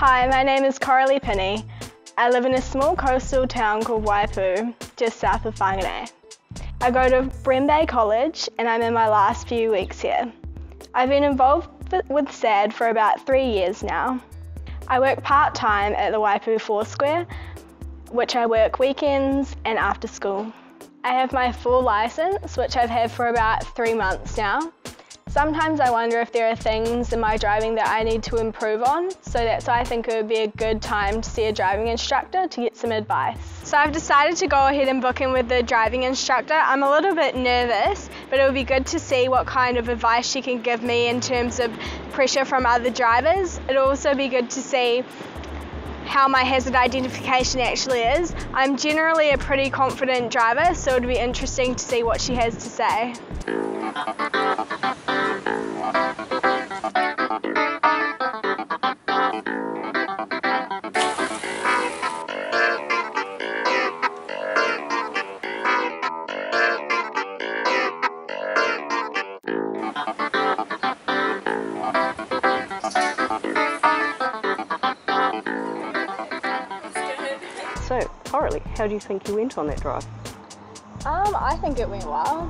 Hi, my name is Coralie Pinney. I live in a small coastal town called Waipu, just south of Whangarei. I go to Brembay College and I'm in my last few weeks here. I've been involved with SADD for about 3 years now. I work part-time at the Waipu Foursquare, which I work weekends and after school. I have my full licence, which I've had for about 3 months now. Sometimes I wonder if there are things in my driving that I need to improve on, so that's why I think it would be a good time to see a driving instructor to get some advice. So I've decided to go ahead and book in with the driving instructor. I'm a little bit nervous, but it would be good to see what kind of advice she can give me in terms of pressure from other drivers. It'll also be good to see how my hazard identification actually is. I'm generally a pretty confident driver, so it'd be interesting to see what she has to say. So, Coralie, how do you think you went on that drive? I think it went well.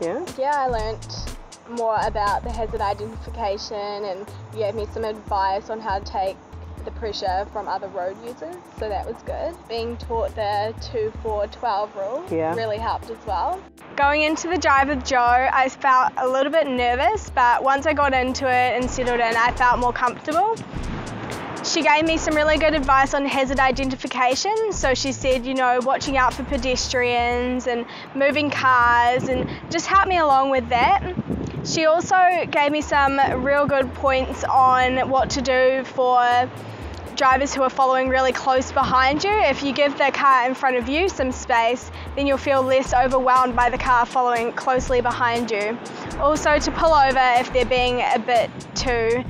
Yeah? Yeah, I learnt more about the hazard identification and you gave me some advice on how to take the pressure from other road users, so that was good. Being taught the 2-4-12 rule really helped as well. Going into the drive with Joe, I felt a little bit nervous, but once I got into it and settled in, I felt more comfortable. She gave me some really good advice on hazard identification. So she said, you know, watching out for pedestrians and moving cars, and just helped me along with that. She also gave me some real good points on what to do for drivers who are following really close behind you. If you give the car in front of you some space, then you'll feel less overwhelmed by the car following closely behind you. Also, to pull over if they're being a bit too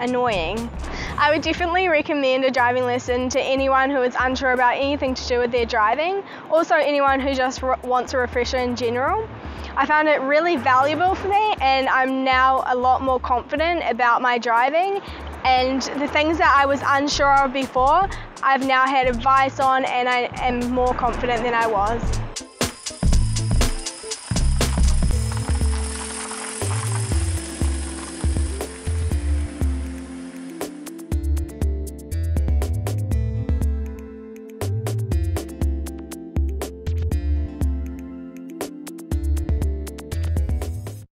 annoying. I would definitely recommend a driving lesson to anyone who is unsure about anything to do with their driving, also anyone who just wants a refresher in general. I found it really valuable for me, and I'm now a lot more confident about my driving, and the things that I was unsure of before, I've now had advice on, and I am more confident than I was.